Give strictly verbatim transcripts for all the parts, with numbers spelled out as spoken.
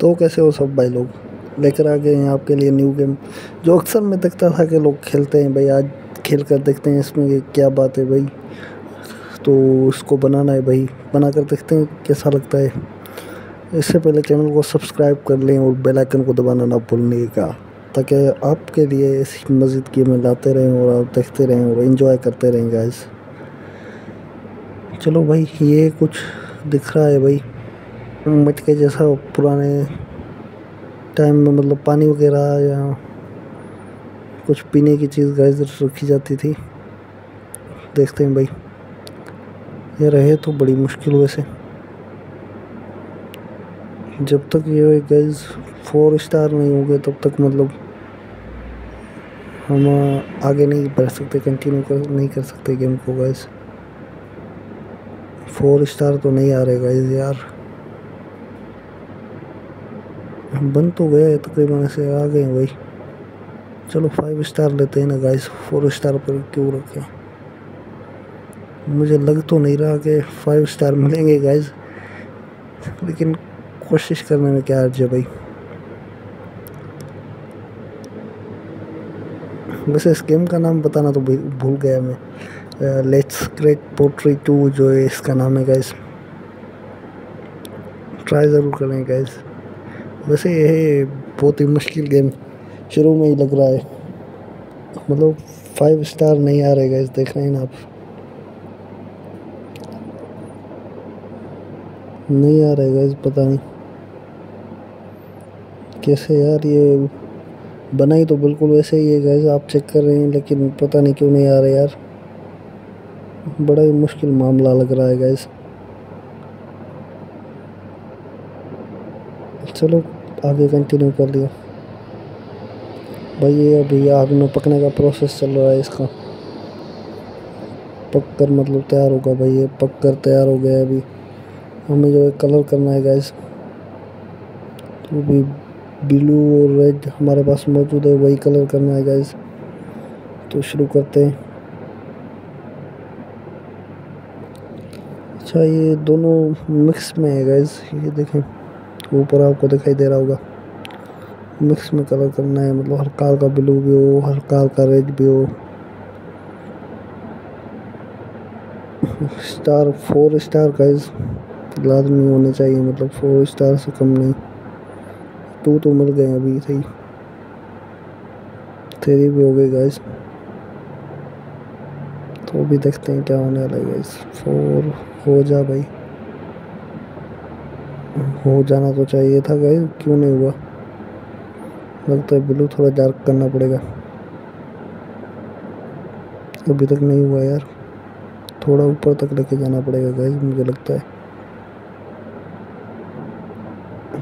तो कैसे हो सब भाई लोग, लेकर आ गए हैं आपके लिए न्यू गेम जो अक्सर मैं देखता था कि लोग खेलते हैं भाई। आज खेल कर देखते हैं इसमें क्या बात है भाई। तो इसको बनाना है भाई, बना कर देखते हैं कैसा लगता है। इससे पहले चैनल को सब्सक्राइब कर लें और बेल आइकन को दबाना ना भूलने का, ताकि आपके लिए ऐसी मज़ेदार गेमें लाते रहें और आप देखते रहें और एंजॉय करते रहें गाइस। चलो भाई, ये कुछ दिख रहा है भाई मटके जैसा, पुराने टाइम में मतलब पानी वगैरह या कुछ पीने की चीज़ गाइस रखी जाती थी। देखते हैं भाई, ये रहे तो बड़ी मुश्किल। वैसे जब तक ये गाइस फोर स्टार नहीं होंगे तब तक मतलब हम आगे नहीं बढ़ सकते, कंटिन्यू कर नहीं कर सकते गेम को गाइस। फोर स्टार तो नहीं आ रहे गाइस यार। बन तो गया है तकरीबन, ऐसे आ गए भाई। चलो फाइव स्टार लेते हैं ना गाइस, फोर स्टार पर क्यों रखें। मुझे लग तो नहीं रहा कि फाइव स्टार मिलेंगे गाइस, लेकिन कोशिश करने में क्या अर्ज है भाई। वैसे इस गेम का नाम बताना तो भूल गया मैं, लेट्स क्रिएट पोटरी टू जो है इसका नाम है गाइस। ट्राई ज़रूर करें गाइस। वैसे ये बहुत ही मुश्किल गेम शुरू में ही लग रहा है, मतलब फाइव स्टार नहीं आ रहे गाइस, देख रहे हैं ना आप, नहीं आ रहे गाइस। पता नहीं कैसे यार, ये बनाई तो बिल्कुल वैसे ही है गाइस, आप चेक कर रहे हैं, लेकिन पता नहीं क्यों नहीं आ रहे यार। बड़ा ही मुश्किल मामला लग रहा है गाइस। चलो आगे कंटिन्यू कर लिया भाई। ये अभी आग में पकने का प्रोसेस चल रहा है इसका, पक कर मतलब तैयार होगा भाई। ये पक कर तैयार हो गया है। अभी हमें जो है कलर करना है गाइस, तो भी ब्लू और रेड हमारे पास मौजूद है, वही कलर करना है गाइस। तो शुरू करते हैं। अच्छा, ये दोनों मिक्स में है गाइस, ये देखें ऊपर आपको दिखाई दे रहा होगा। मिक्स में कलर करना है, मतलब हर कार का ब्लू भी हो, हर कार का रेड भी हो। स्टार फोर स्टार गाइस लाजमी होने चाहिए, मतलब फोर स्टार से कम नहीं। टू तो मिल गए अभी, सही थ्री भी हो गई गाइस। तो अभी देखते हैं क्या होने वाला है गाइस। फोर हो जा भाई, हो जाना तो चाहिए था गाइस, क्यों नहीं हुआ। लगता है ब्लू थोड़ा डार्क करना पड़ेगा, अभी तक नहीं हुआ यार। थोड़ा ऊपर तक लेके जाना पड़ेगा गाइस, मुझे लगता है।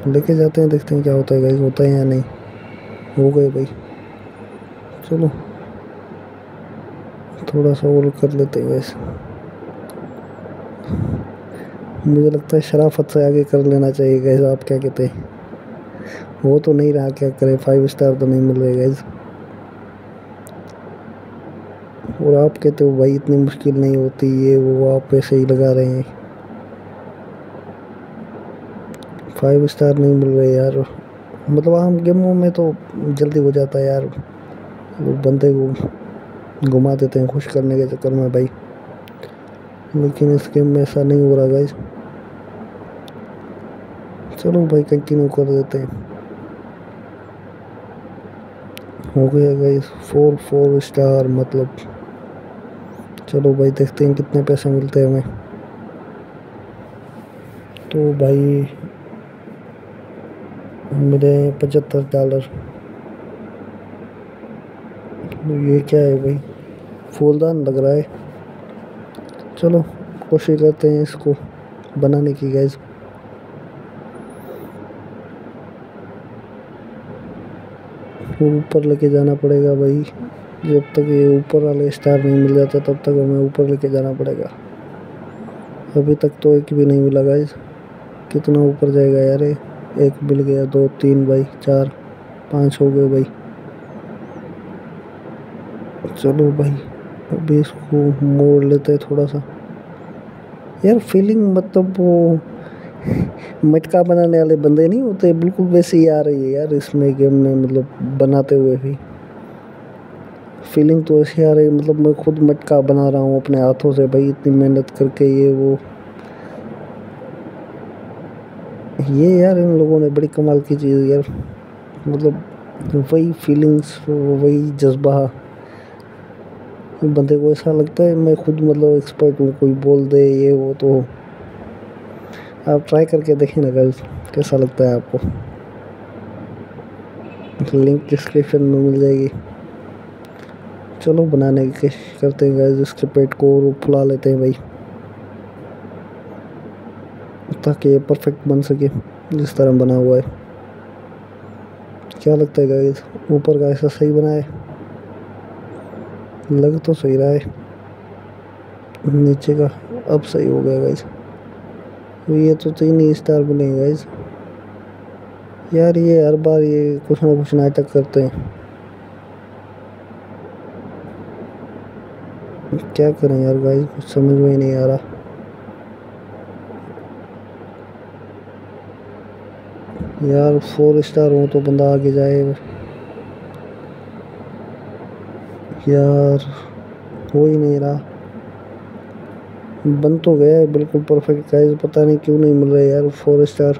लेके जाते हैं, देखते हैं क्या होता है गाइस, होता है या नहीं। हो गए भाई, चलो थोड़ा सा और कर लेते हैं गाइस। मुझे लगता है शराफत से आगे कर लेना चाहिए गाइस, आप क्या कहते हैं। वो तो नहीं रहा, क्या करें, फाइव स्टार तो नहीं मिल रहे गाइस। और आप कहते हो भाई इतनी मुश्किल नहीं होती, ये वो, आप ऐसे ही लगा रहे हैं। फाइव स्टार नहीं मिल रहे यार, मतलब हम गेमों में तो जल्दी हो जाता है यार, वो बंदे को घुमा देते हैं खुश करने के चक्कर में भाई, लेकिन इस गेम में ऐसा नहीं हो रहा गाइस। चलो भाई कंटिन्यू कर देते हैं। हो गया गाइस फोर फोर स्टार मतलब। चलो भाई देखते हैं कितने पैसे मिलते हैं हमें। तो भाई मिले पचहत्तर डॉलर। ये क्या है भाई, फूलदान लग रहा है। चलो कोशिश करते हैं इसको बनाने की गाइस। ऊपर लेके जाना पड़ेगा भाई, जब तक ये ऊपर वाले स्टार नहीं मिल जाता तब तक हमें ऊपर लेके जाना पड़ेगा। अभी तक तो एक भी नहीं मिला गाइस। कितना ऊपर जाएगा यार ये? एक मिल गया, दो, तीन भाई, चार, पाँच हो गए भाई। चलो भाई अभी इसको मोड़ लेते हैं थोड़ा सा यार। फीलिंग मतलब वो मटका बनाने वाले बंदे नहीं होते, बिल्कुल वैसे ही आ रही है यार इसमें गेम में, मतलब बनाते हुए भी फीलिंग तो ऐसी आ रही है। मतलब मैं खुद मटका बना रहा हूँ अपने हाथों से भाई, इतनी मेहनत करके ये वो। ये यार इन लोगों ने बड़ी कमाल की चीज़ यार, मतलब वही फीलिंग्स वही जज्बा। बंदे को ऐसा लगता है मैं खुद मतलब एक्सपर्ट हूँ, कोई बोल दे ये वो। तो आप ट्राई करके देखें ना गर्ल्स, कैसा लगता है आपको। लिंक डिस्क्रिप्शन में मिल जाएगी। चलो बनाने की कोशिश करते हैं गाइस, इसके पेट को फुला लेते हैं भाई, ताकि ये परफेक्ट बन सके जिस तरह बना हुआ है। क्या लगता है गाइस, ऊपर का ऐसा सही बना है? लग तो सही रहा है, नीचे का अब सही हो गया गाइस। ये तो तीन ही स्टार बने गाइस। यार ये हर बार ये कुछ ना कुछ नाटक करते हैं, क्या करें यार गाइस, कुछ समझ में ही नहीं आ रहा। यार फोर स्टार हो तो बंदा आगे जाए यार, हो ही नहीं रहा। बन तो गया है बिल्कुल परफेक्ट गाइस, पता नहीं क्यों नहीं मिल रहा यार फोर स्टार,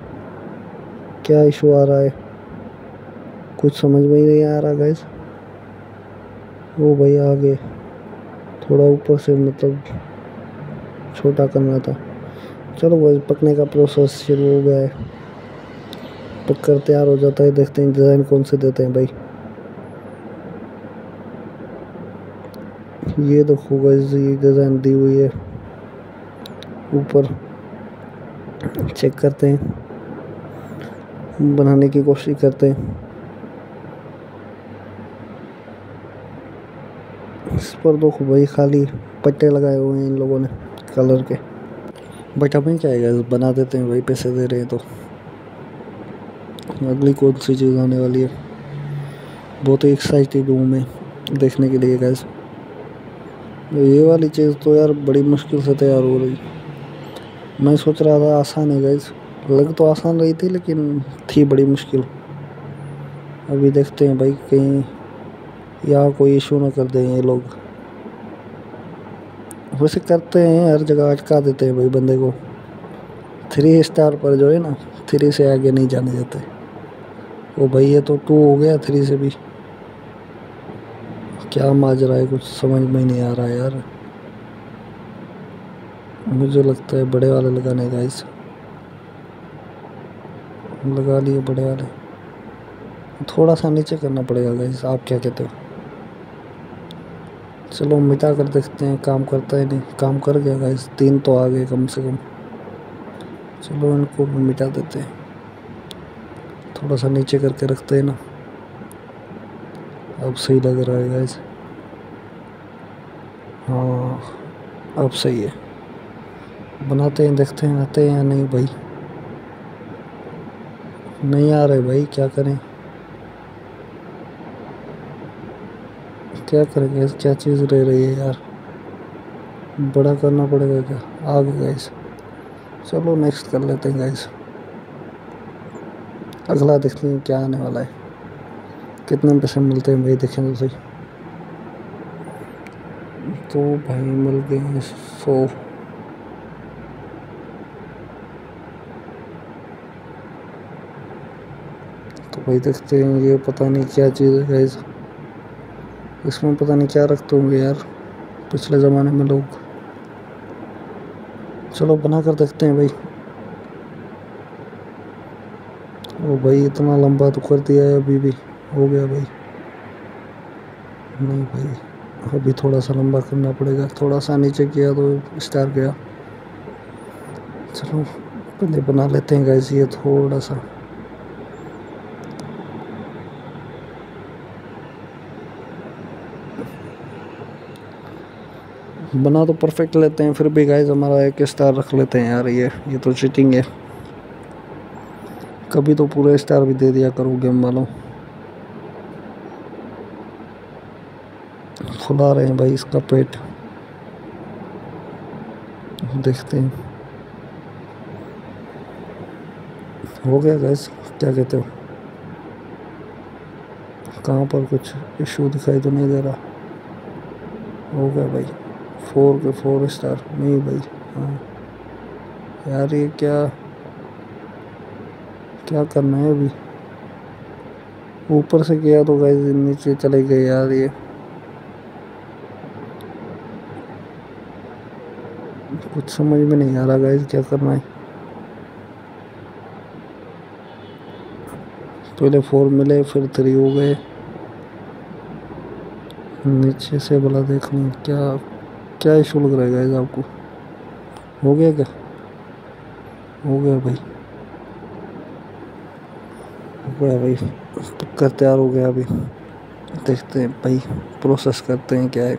क्या इशू आ रहा है कुछ समझ में ही नहीं आ रहा गाइस। वो भाई आगे थोड़ा ऊपर से मतलब छोटा करना था। चलो गाइस पकने का प्रोसेस शुरू हो गया है, पक कर तैयार हो जाता है। देखते हैं डिज़ाइन कौन से देते हैं भाई। ये देखो गाइस ये डिज़ाइन दी हुई है ऊपर, चेक करते हैं, बनाने की कोशिश करते हैं। इस पर देखो भाई खाली पट्टे लगाए हुए हैं इन लोगों ने कलर के, बट हमें क्या है बना देते हैं भाई, पैसे दे रहे हैं तो। अगली कौन सी चीज़ आने वाली है, बहुत ही एक्साइटेड हूँ मैं देखने के लिए गैस। ये वाली चीज़ तो यार बड़ी मुश्किल से तैयार हो रही, मैं सोच रहा था आसान है गैस, लग तो आसान रही थी लेकिन थी बड़ी मुश्किल। अभी देखते हैं भाई कहीं यहाँ कोई इशू ना कर दें ये लोग। वैसे करते हैं हर जगह, अटका देते हैं भाई बंदे को। थ्री स्टार पर जो है ना, थ्री से आगे नहीं जाने देते। वो भाई ये तो टू हो गया, थ्री से भी क्या माजरा है कुछ समझ में नहीं आ रहा यार। मुझे लगता है बड़े वाले लगाने का, इस लगा लिए बड़े वाले, थोड़ा सा नीचे करना पड़ेगा गाइस। आप क्या कहते हो? चलो मिटा कर देखते हैं, काम करता है नहीं। काम कर गया गाइस, तीन तो आ गए कम से कम। चलो इनको भी मिटा देते हैं, थोड़ा सा नीचे करके रखते हैं ना, अब सही लग रहा है गाइस। हाँ अब सही है, बनाते हैं देखते हैं आते हैं या नहीं भाई। नहीं आ रहे भाई, क्या करें क्या करेंगे, क्या चीज़ रह रही है यार, बड़ा करना पड़ेगा क्या? आ गए गाइस, चलो नेक्स्ट कर लेते हैं गाइस। अगला देखते हैं क्या आने वाला है, कितने पैसे मिलते हैं भाई, देखें तो सही। तो भाई मिल गए सौ। तो भाई देखते हैं, ये पता नहीं क्या चीज़ है गाइस, इसमें पता नहीं क्या रखते होंगे यार पिछले ज़माने में लोग। चलो बना कर देखते हैं भाई। ओ भाई इतना लंबा तो कर दिया है, अभी भी हो गया भाई। नहीं भाई अभी थोड़ा सा लंबा करना पड़ेगा, थोड़ा सा नीचे किया तो स्टार गया। चलो पहले बना लेते हैं गाइस ये थोड़ा सा। बना तो परफेक्ट लेते हैं, फिर भी गाइस हमारा एक स्टार रख लेते हैं यार। ये ये तो चीटिंग है, कभी तो पूरे स्टार भी दे दिया करो गेम वालों। फुला रहे हैं भाई इसका पेट, देखते हैं हो गया गैस, क्या कहते हो? कहाँ पर कुछ इशू दिखाई तो नहीं दे रहा। हो गया भाई, फोर के फोर स्टार नहीं भाई। हाँ यार, ये क्या क्या करना है अभी? ऊपर से किया तो गैस नीचे चले गए यार। ये कुछ समझ में नहीं आ रहा गाइस, क्या करना है? पहले फोर मिले, फिर थ्री हो गए, नीचे से भला देखने क्या क्या इशू लग रहा है गाइस आपको? हो गया क्या? हो गया भाई, हो गया भाई, पक्का तैयार हो गया। अभी देखते हैं भाई, प्रोसेस करते हैं क्या है।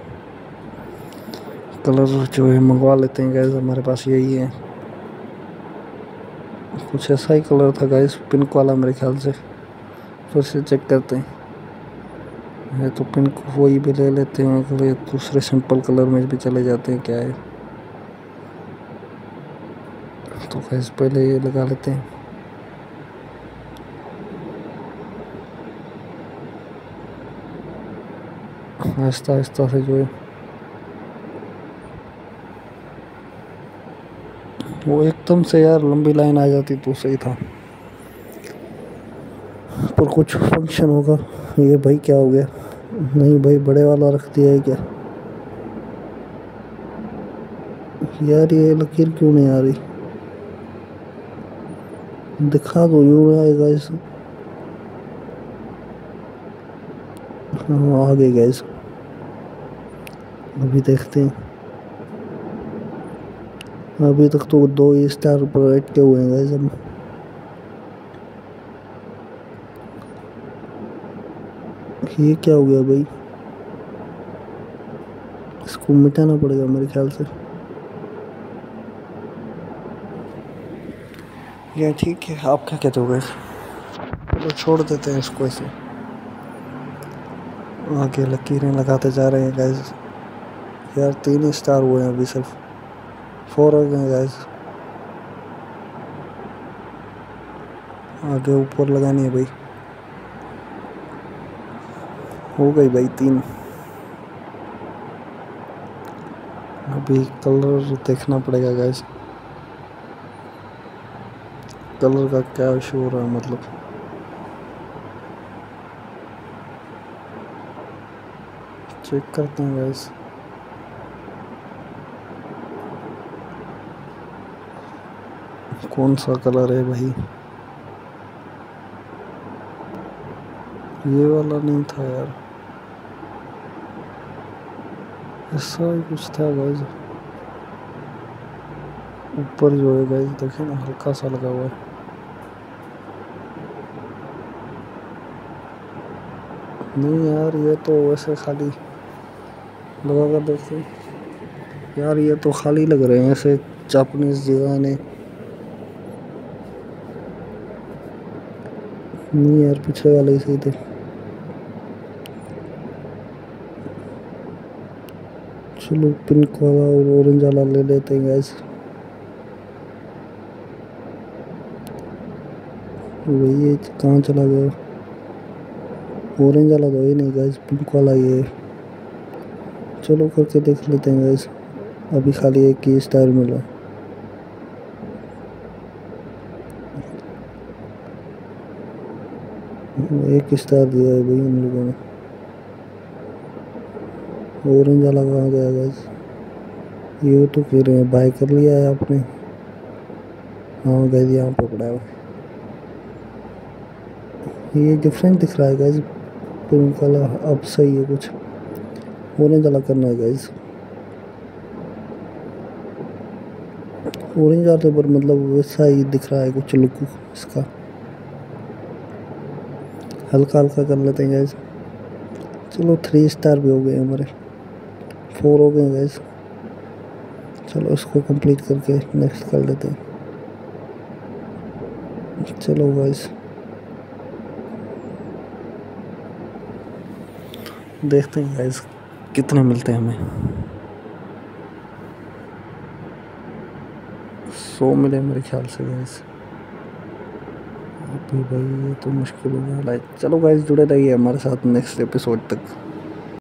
कलर जो है मंगवा लेते हैं गाइस, हमारे पास यही है। कुछ ऐसा ही कलर था गाइस, पिंक वाला मेरे ख्याल से। फिर से चेक करते हैं, है तो पिंक, वही भी ले लेते हैं। अगले दूसरे सिंपल कलर में भी चले जाते हैं, क्या है। तो गाइस पहले ये लगा लेते हैं। आहिस्ता आहिस्ता से जो है वो एकदम से यार लंबी लाइन आ जाती तो सही था, पर कुछ फंक्शन होगा। ये भाई क्या हो गया? नहीं भाई, बड़े वाला रख दिया है क्या यार? ये लकीर क्यों नहीं आ रही? दिखा दो यूँ आएगा इस। हाँ, आगे गाइस अभी देखते हैं। अभी तक तो दो ही स्टार पर अटके हुए हैं गाइस। हम ये क्या हो गया भाई? इसको मिटाना पड़ेगा मेरे ख्याल से। ये ठीक है, आप क्या कहते हो गाइस? चलो छोड़ देते हैं इसको ऐसे। आगे लकीरें लगाते जा रहे हैं गाइस। यार तीन स्टार हुए हैं अभी, सिर्फ फोर हो गए गाइस। आगे ऊपर लगानी है भाई। हो गई भाई तीन। अभी कलर देखना पड़ेगा गाइस, कलर का क्या इशू हो रहा है। मतलब चेक करते हैं गाइस। कौन सा कलर है भाई? ये वाला नहीं था यार, ऐसा ही कुछ था गाइस। ऊपर जो है गाइस देखिए ना, हल्का सा लगा हुआ है। नहीं यार, ये तो वैसे खाली लगा कर देखते यार। ये तो खाली लग रहे हैं ऐसे, जापानीज डिजाइन है। नहीं यार, पिछले वाले ही सही थे। चलो पिंक वाला और ऑरेंज वाला ले लेते हैं गाइस। वही कहाँ चला गया? ऑरेंज वाला तो ही नहीं गाइस, पिंक वाला ही है। चलो करके देख लेते हैं गाइस। अभी खाली एक ही स्टार मिला। एक स्टार दिया है भाई हम लोगों ने। ऑरेंज वाला कहाँ गया गाइस? ये तो कह रहे हैं बाय कर लिया है आपने। हाँ गाइस, यहाँ पकड़ा है। ये डिफरेंट दिख रहा है गाइस, पिंक वाला अब सही है कुछ। ऑरेंज वाला करना है गाइस। ऑरेंज वाले पर मतलब वैसा ही दिख रहा है कुछ लुक इसका। हल्का हल्का कर लेते हैं गाइस। चलो थ्री स्टार भी हो गए हमारे, फोर हो गए गाइस। चलो इसको कंप्लीट करके नेक्स्ट कर लेते हैं। चलो गाइस देखते हैं गाइस कितने मिलते हैं हमें। सौ मिले मेरे ख्याल से गाइस। अभी भाई ये तो मुश्किल हो गया। चलो गाइस जुड़े रहिए हमारे साथ नेक्स्ट एपिसोड तक।